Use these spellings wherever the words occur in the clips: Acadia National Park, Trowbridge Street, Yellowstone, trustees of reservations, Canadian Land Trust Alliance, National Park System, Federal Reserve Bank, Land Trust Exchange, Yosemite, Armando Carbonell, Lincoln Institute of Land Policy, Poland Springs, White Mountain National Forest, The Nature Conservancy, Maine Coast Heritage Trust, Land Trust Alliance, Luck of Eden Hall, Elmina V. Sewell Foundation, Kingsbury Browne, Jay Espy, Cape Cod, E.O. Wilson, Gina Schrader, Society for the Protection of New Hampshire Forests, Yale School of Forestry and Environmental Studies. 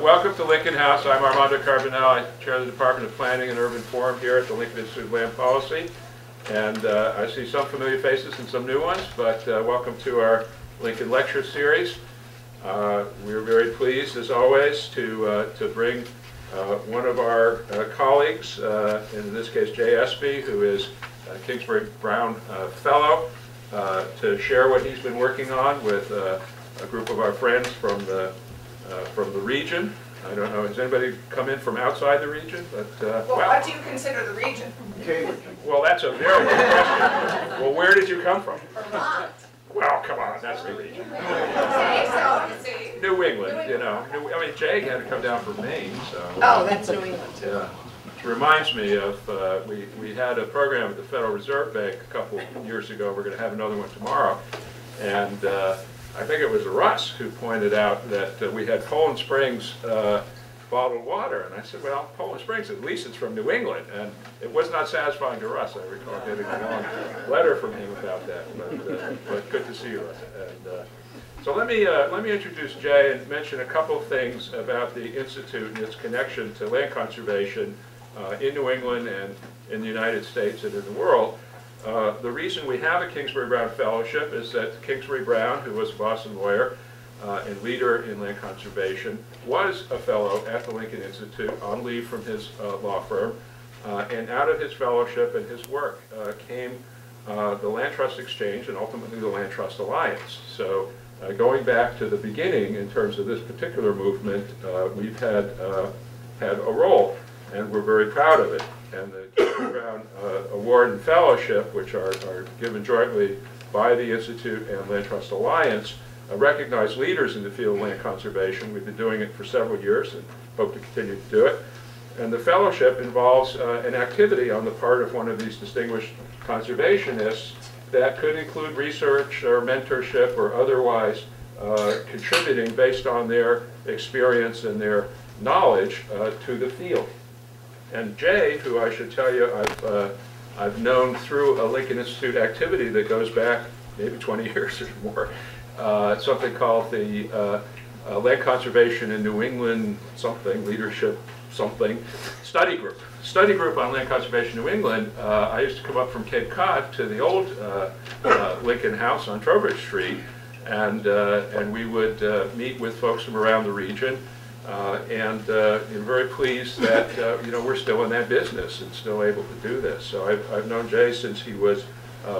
Welcome to Lincoln House. I'm Armando Carbonell. I chair the Department of Planning and Urban Form here at the Lincoln Institute of Land Policy. And I see some familiar faces and some new ones, but welcome to our Lincoln Lecture Series. We're very pleased, as always, to bring one of our colleagues, in this case Jay Espy, who is a Kingsbury Browne Fellow, to share what he's been working on with a group of our friends from the region. I don't know, has anybody come in from outside the region? But, well, what do you consider the region? Well, that's a very good question. Well, where did you come from? Vermont. Well, come on, that's the region. New England, you know. I mean, Jay had to come down from Maine, so. Oh, that's New England, too. Yeah. It reminds me of, we had a program at the Federal Reserve Bank a couple years ago. We're going to have another one tomorrow. And I think it was Russ who pointed out that we had Poland Springs bottled water. And I said, well, Poland Springs, at least it's from New England. And it was not satisfying to Russ. I recall getting a long letter from him about that. But good to see you, Russ. And, so let me introduce Jay and mention a couple of things about the Institute and its connection to land conservation in New England and in the United States and in the world. The reason we have a Kingsbury Browne Fellowship is that Kingsbury Browne, who was a Boston lawyer and leader in land conservation, was a fellow at the Lincoln Institute on leave from his law firm. And out of his fellowship and his work came the Land Trust Exchange and ultimately the Land Trust Alliance. So going back to the beginning in terms of this particular movement, we've had a role, and we're very proud of it. And the Kingsbury Browne Award and Fellowship, which are given jointly by the Institute and Land Trust Alliance, recognize leaders in the field of land conservation. We've been doing it for several years and hope to continue to do it. And the fellowship involves an activity on the part of one of these distinguished conservationists that could include research or mentorship or otherwise contributing based on their experience and their knowledge to the field. And Jay, who I should tell you I've known through a Lincoln Institute activity that goes back maybe 20 years or more, something called the Land Conservation in New England something, leadership something, study group on land conservation in New England. I used to come up from Cape Cod to the old Lincoln House on Trowbridge Street, and we would meet with folks from around the region. I'm very pleased that you know, we're still in that business and still able to do this. So I've known Jay since he was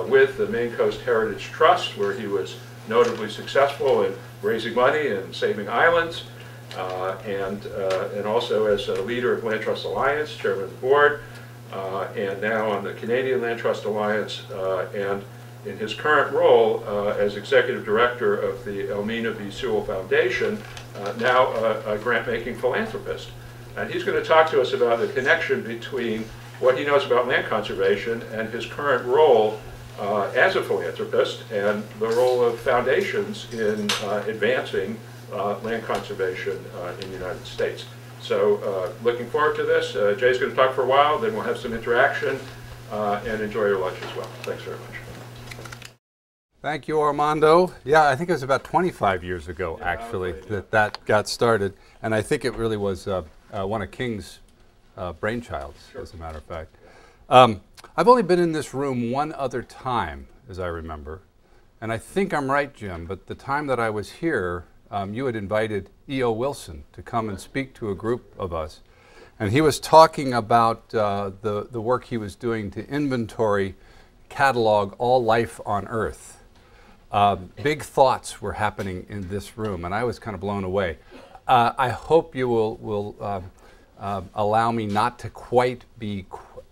with the Maine Coast Heritage Trust, where he was notably successful in raising money and saving islands, and also as a leader of Land Trust Alliance, chairman of the board, and now on the Canadian Land Trust Alliance, and in his current role as executive director of the Elmina V. Sewell Foundation, now a grant-making philanthropist. And he's going to talk to us about the connection between what he knows about land conservation and his current role as a philanthropist and the role of foundations in advancing land conservation in the United States. So looking forward to this. Jay's going to talk for a while, then we'll have some interaction, and enjoy your lunch as well. Thanks very much. Thank you, Armando. Yeah, I think it was about 25 years ago, yeah, actually, that got started. And I think it really was one of King's brainchilds, sure, as a matter of fact. I've only been in this room one other time, as I remember. And I think I'm right, Jim, but the time that I was here, you had invited E.O. Wilson to come and speak to a group of us. And he was talking about the work he was doing to inventory, catalog all life on Earth. Big thoughts were happening in this room, and I was kind of blown away. I hope you will allow me not to quite be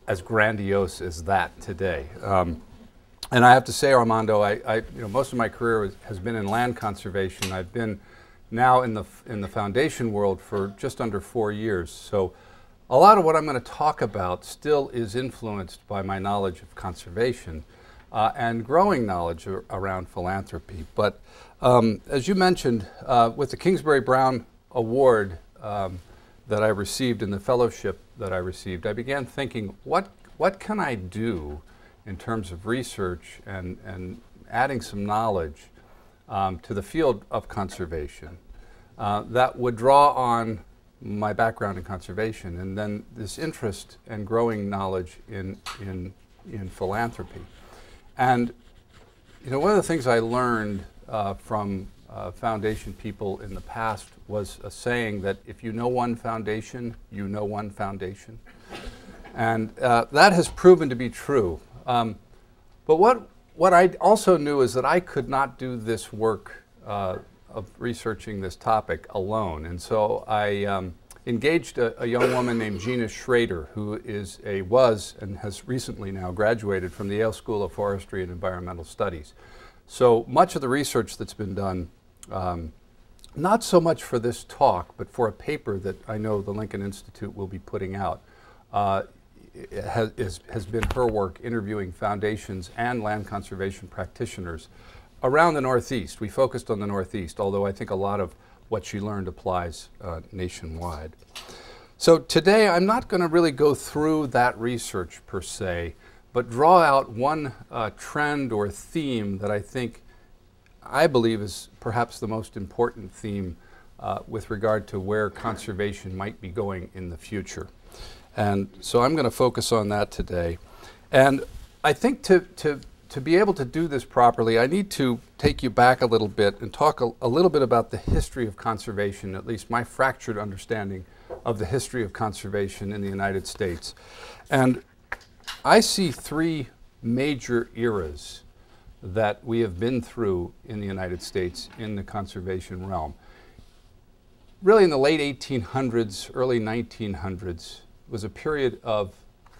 as grandiose as that today. And I have to say, Armando, I you know, most of my career has been in land conservation. I've been now in the foundation world for just under 4 years. So a lot of what I'm going to talk about still is influenced by my knowledge of conservation. And growing knowledge around philanthropy. But as you mentioned, with the Kingsbury Browne Award that I received and the fellowship that I received, I began thinking, what can I do in terms of research and adding some knowledge to the field of conservation that would draw on my background in conservation, and then this interest and growing knowledge in philanthropy. And you know, one of the things I learned from foundation people in the past was a saying that if you know one foundation, you know one foundation. And that has proven to be true. But what I also knew is that I could not do this work of researching this topic alone. And so I engaged a young woman named Gina Schrader, who was and has recently now graduated from the Yale School of Forestry and Environmental Studies. So much of the research that's been done, not so much for this talk, but for a paper that I know the Lincoln Institute will be putting out, has been her work interviewing foundations and land conservation practitioners around the Northeast. We focused on the Northeast, although I think a lot of what she learned applies nationwide. So today I'm not going to really go through that research per se, but draw out one trend or theme that I believe is perhaps the most important theme with regard to where conservation might be going in the future. And so I'm going to focus on that today. And I think to be able to do this properly, I need to take you back a little bit and talk a little bit about the history of conservation, at least my fractured understanding of the history of conservation in the United States. And I see three major eras that we have been through in the United States in the conservation realm. Really in the late 1800s, early 1900s, was a period of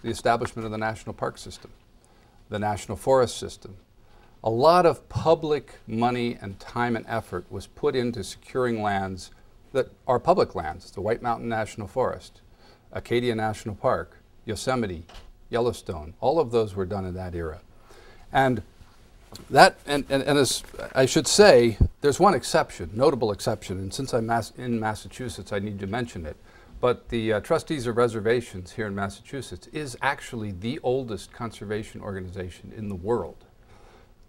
the establishment of the National Park System, the National Forest System. A lot of public money and time and effort was put into securing lands that are public lands, the White Mountain National Forest, Acadia National Park, Yosemite, Yellowstone. All of those were done in that era. And that, and as I should say, there's one exception, notable exception, and since I'm in Massachusetts, I need to mention it. But the Trustees of Reservations here in Massachusetts is actually the oldest conservation organization in the world.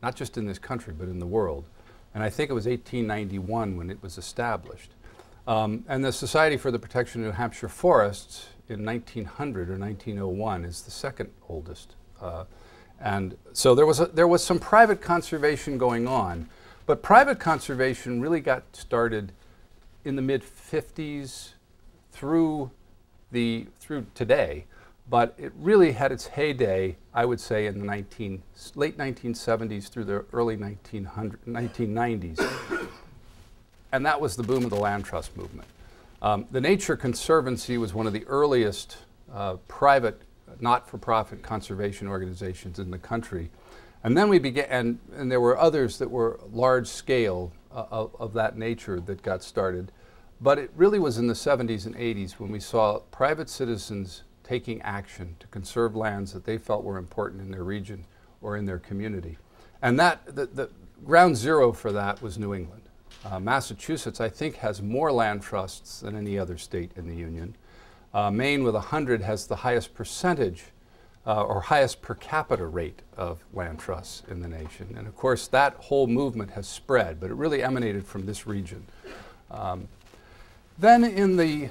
Not just in this country, but in the world. And I think it was 1891 when it was established. And the Society for the Protection of New Hampshire Forests in 1900 or 1901 is the second oldest. And so there was some private conservation going on, but private conservation really got started in the mid-50s, through today, but it really had its heyday, I would say, in the late 1970s through the early 1990s. And that was the boom of the land trust movement. The Nature Conservancy was one of the earliest private, not-for-profit conservation organizations in the country. And then we began, and there were others that were large-scale of that nature that got started. But it really was in the 70s and 80s when we saw private citizens taking action to conserve lands that they felt were important in their region or in their community. And that, the ground zero for that was New England. Massachusetts, I think, has more land trusts than any other state in the Union. Maine, with 100, has the highest percentage or highest per capita rate of land trusts in the nation. And of course, that whole movement has spread, but it really emanated from this region. Then in the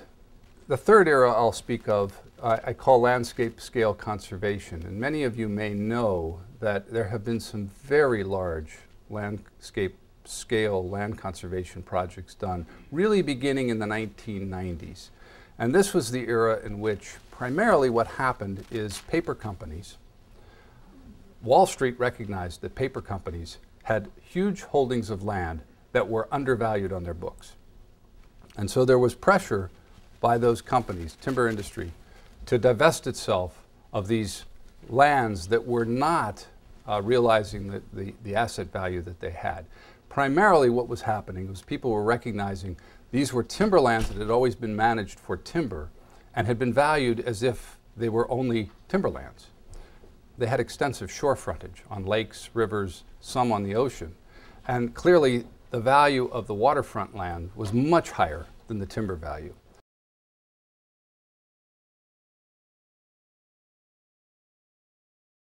third era I'll speak of, I call landscape scale conservation. And many of you may know that there have been some very large landscape scale land conservation projects done, really beginning in the 1990s. And this was the era in which primarily what happened is paper companies. Wall Street recognized that paper companies had huge holdings of land that were undervalued on their books. And so there was pressure by those companies, timber industry, to divest itself of these lands that were not realizing the asset value that they had. Primarily what was happening was people were recognizing these were timber lands that had always been managed for timber and had been valued as if they were only timber lands. They had extensive shore frontage on lakes, rivers, some on the ocean, and clearly the value of the waterfront land was much higher than the timber value.